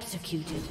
executed.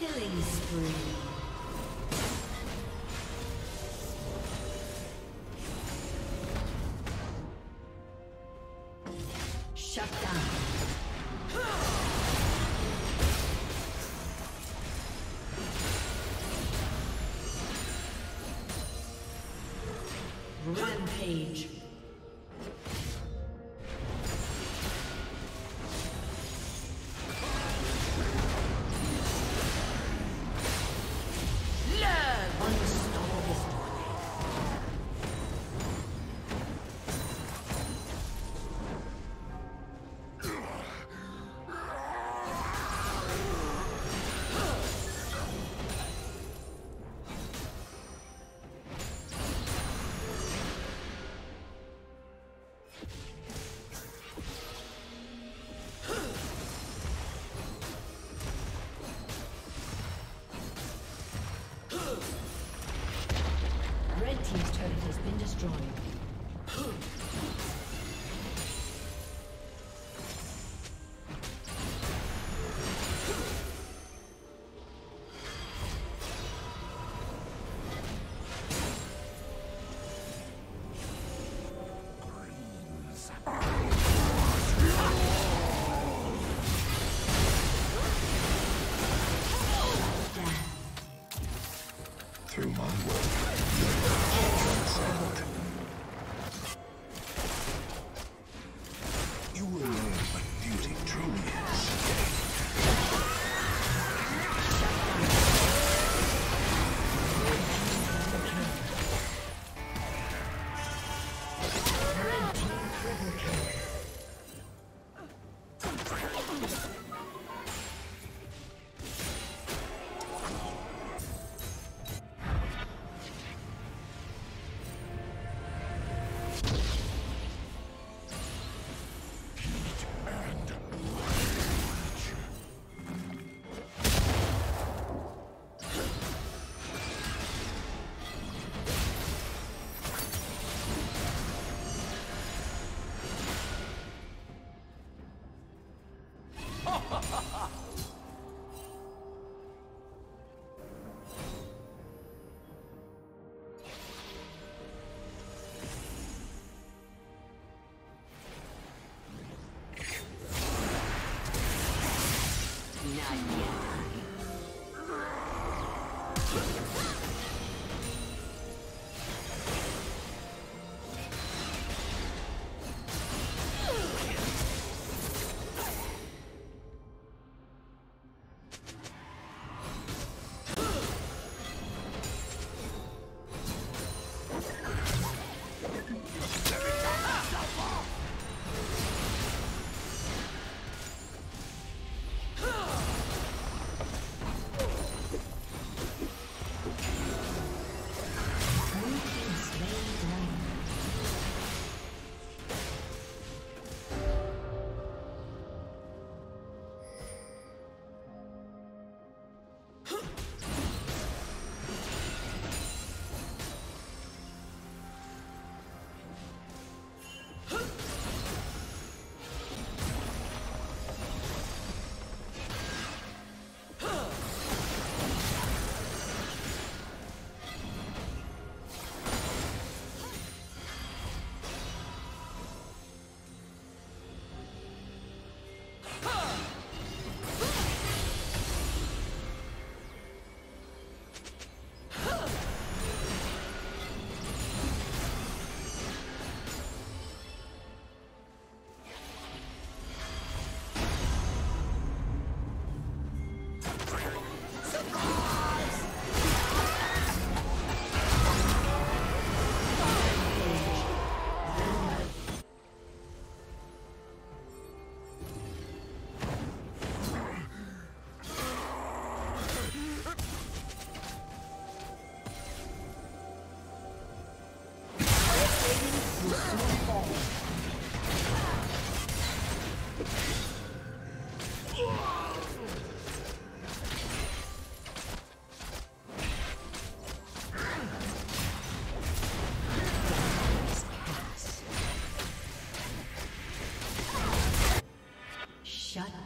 Killing spree. Shut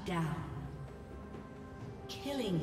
down. Killing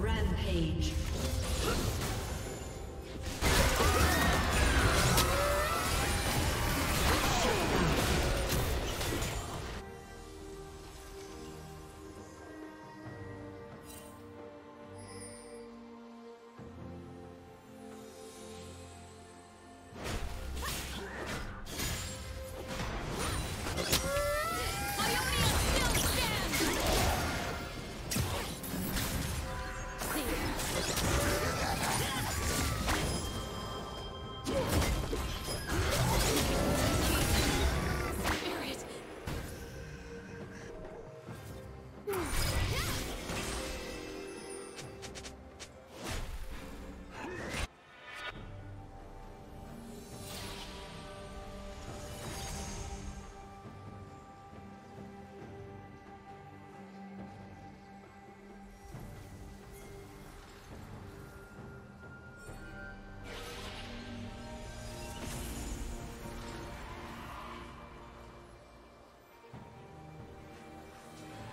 Rampage.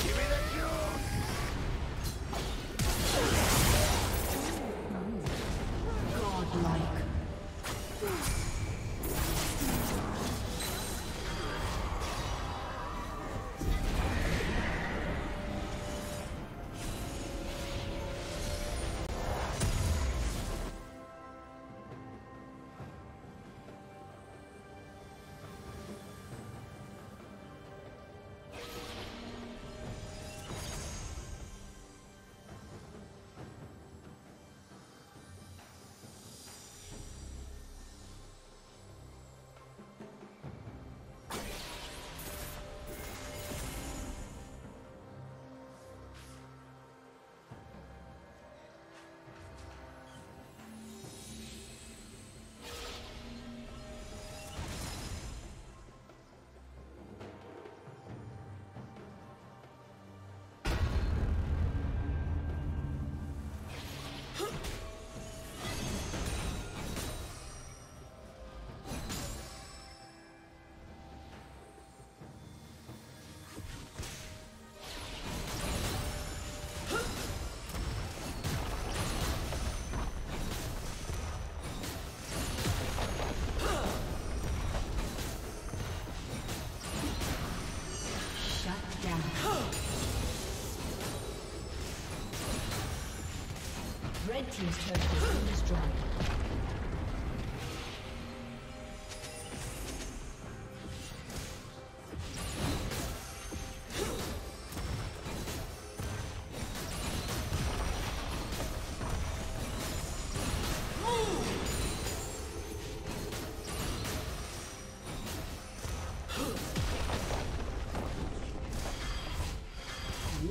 Give me the cue! Red team's turret has been destroyed.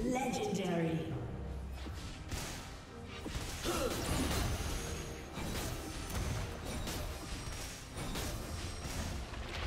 Legendary.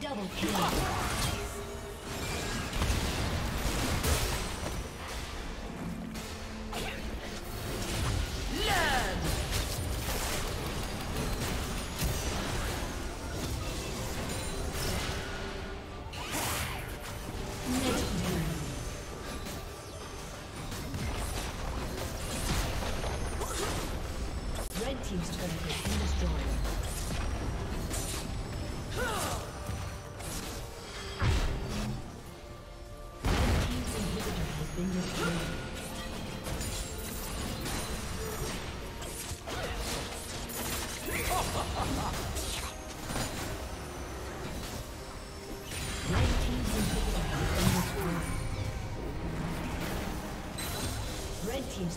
Double kill. Red team's turret has been destroyed. Team's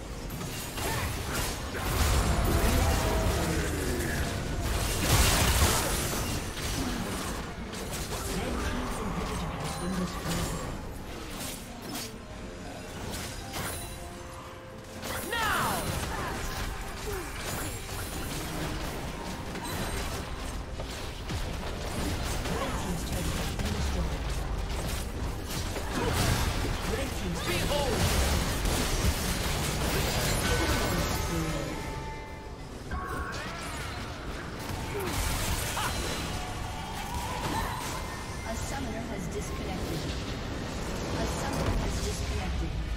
destroyed. A summoner has disconnected.